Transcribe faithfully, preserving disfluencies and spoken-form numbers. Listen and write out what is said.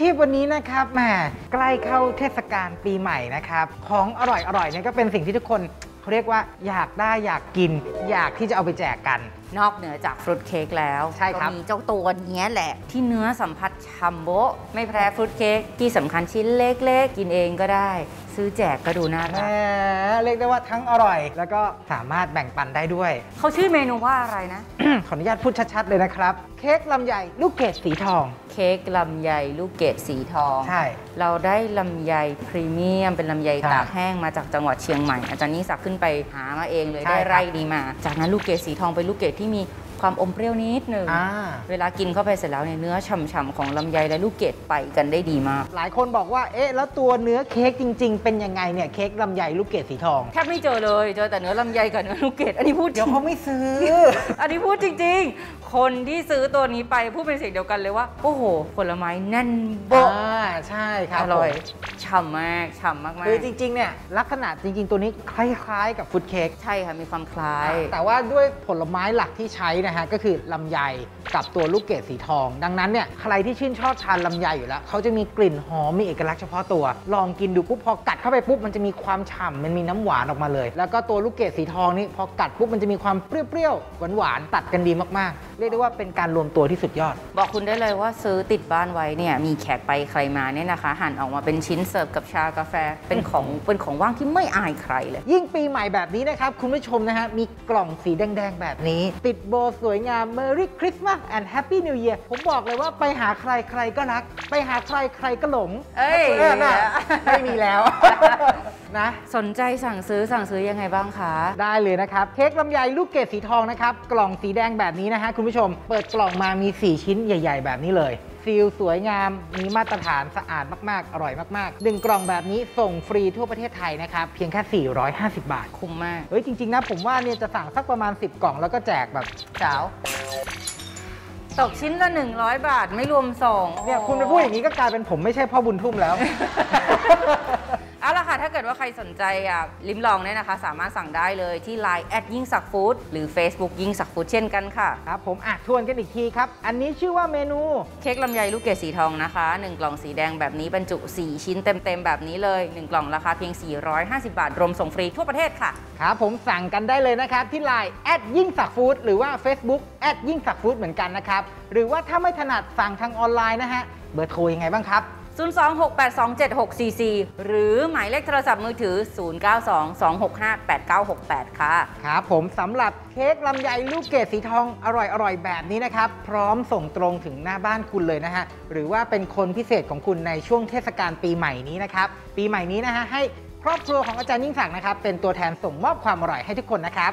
ชีพวันนี้นะครับแหมใกล้เข้าเทศกาลปีใหม่นะครับของอร่อยอร่อยเนี่ยก็เป็นสิ่งที่ทุกคนเขาเรียกว่าอยากได้อยากกินอยากที่จะเอาไปแจกกันนอกเหนือจากฟรุตเค้กแล้วใช่ครับมีเจ้าตัวนี้แหละที่เนื้อสัมผัสฉ่ำโบ๊ะไม่แพ้ฟรุตเค้กที่สำคัญชิ้นเล็กๆกินเองก็ได้ซื้อแจกก็ดูน่ารักเรียกได้ว่าทั้งอร่อยแล้วก็สามารถแบ่งปันได้ด้วยเขาชื่อเมนูว่าอะไรนะ ขออนุญาตพูดชัดๆเลยนะครับเค้กลำไยลูกเกดสีทองเค้กลำไยลูกเกดสีทองใช่เราได้ลำไยพรีเมียมเป็นลำไยตากแห้งมาจากจังหวัดเชียงใหม่อาจารย์นิสักขึ้นไปหามาเองเลยได้ไร่ดีมาจากนั้นลูกเกดสีทองเป็นลูกเกดที่มีความอมเปรี้ยวนิดหนึ่งเวลากินเข้าไปเสร็จแล้วเนี่ยเนื้อฉ่ำๆของลำไยและลูกเกดไปกันได้ดีมากหลายคนบอกว่าเอ๊ะแล้วตัวเนื้อเค้กจริงๆเป็นยังไงเนี่ยเค้กลำไยลูกเกดสีทองแทบไม่เจอเลยเจอแต่เนื้อลำไยกับเนื้อลูกเกดอันนี้พูดเดี๋ยวเขาไม่ซื้อ อันนี้พูดจริงๆคนที่ซื้อตัวนี้ไปพูดเป็นเสียงเดียวกันเลยว่าโอ้โหผลไม้แน่นโบ๊ะใช่ครับอร่อยฉ่ำมากฉ่ำมากๆคือจริงๆเนี่ยลักษณะจริงๆตัวนี้คล้ายๆกับฟุตเค้กใช่ค่ะมีความคล้ายแต่ว่าด้วยผลไม้หลักที่ใช้ก็คือลำไยกับตัวลูกเกดสีทองดังนั้นเนี่ยใครที่ชื่นชอบทานลำไยอยู่แล้วเขาจะมีกลิ่นหอมมีเอกลักษณ์เฉพาะตัวลองกินดูปุ๊บพอกัดเข้าไปปุ๊บมันจะมีความฉ่ำมันมีน้ำหวานออกมาเลยแล้วก็ตัวลูกเกดสีทองนี่พอกัดปุ๊บมันจะมีความเปรี้ยวๆหวานๆตัดกันดีมากๆเรียกได้ว่าเป็นการรวมตัวที่สุดยอดบอกคุณได้เลยว่าซื้อติดบ้านไว้เนี่ยมีแขกไปใครมาเนี่ยนะคะหั่นออกมาเป็นชิ้นเสิร์ฟกับชากาแฟเป็นของเป็นของว่างที่ไม่อายใครเลยยิ่งปีใหม่แบบนี้นะครับคุณผู้ชมนะฮะมีกล่องสีแดงๆแบบนี้ติดโบสวยงาม Merry Christmas and Happy New Year ผมบอกเลยว่าไปหาใครใครก็รักไปหาใครใครก็หลงเอ้ยน่ะไม่มีแล้วนะสนใจสั่งซื้อสั่งซื้อยังไงบ้างคะได้เลยนะครับเค้กลำไยลูกเกดสีทองนะครับกล่องสีแดงแบบนี้นะฮะคุณผู้ชมเปิดกล่องมามีสี่ชิ้นใหญ่ๆแบบนี้เลยซีลสวยงามมีมาตรฐานสะอาดมากๆอร่อยมากๆหนึ่งกล่องแบบนี้ส่งฟรีทั่วประเทศไทยนะครับเพียงแค่สี่ร้อยห้าสิบบาทคุ้มมากเฮ้ยจริงๆนะผมว่าเนี่ยจะสั่งสักประมาณสิบกล่องแล้วก็แจกแบบสาวตกชิ้นละหนึ่งร้อยบาทไม่รวมส่งเนี่ยคุณไปพูดอย่างนี้ก็กลายเป็นผมไม่ใช่พ่อบุญทุ่มแล้ว เอาล่ะค่ะถ้าเกิดว่าใครสนใจอ่ะลิ้มลองเนี่ยนะคะสามารถสั่งได้เลยที่ ไลน์ แอดยิ่งศักดิ์ฟู้ดหรือ Facebook ยิ่งศักดิ์ฟู้ดเช่นกันค่ะครับผมอ่ะทวนกันอีกทีครับอันนี้ชื่อว่าเมนูเค้กลำไยลูกเกดสีทองนะคะหนึ่งกล่องสีแดงแบบนี้บรรจุสี่ชิ้นเต็มๆแบบนี้เลยหนึ่งกล่องราคาเพียงสี่ร้อยห้าสิบบาทรวมส่งฟรีทั่วประเทศค่ะครับผมสั่งกันได้เลยนะครับที่ ไลน์ แอดยิ่งศักดิ์ฟู้ดหรือว่า Facebook แอดยิ่งศักดิ์ฟู้ดเหมือนกันนะครับหรือว่าถ้าไม่ถนัดสั่งทางออนไลน์นะฮะเบอร์โทรยังไงบ้างครับศูนย์ สอง หก แปด สอง เจ็ด หก สี่ สี่หรือหมายเลขโทรศัพท์มือถือศูนย์ เก้า สอง สอง หก ห้า แปด เก้า หก แปดค่ะครับผมสำหรับเค้กลำไยลูกเกดสีทองอร่อยๆแบบนี้นะครับพร้อมส่งตรงถึงหน้าบ้านคุณเลยนะฮะหรือว่าเป็นคนพิเศษของคุณในช่วงเทศกาลปีใหม่นี้นะครับปีใหม่นี้นะฮะให้ครอบครัวของอาจารย์ยิ่งศักดิ์นะครับเป็นตัวแทนส่งมอบความอร่อยให้ทุกคนนะครับ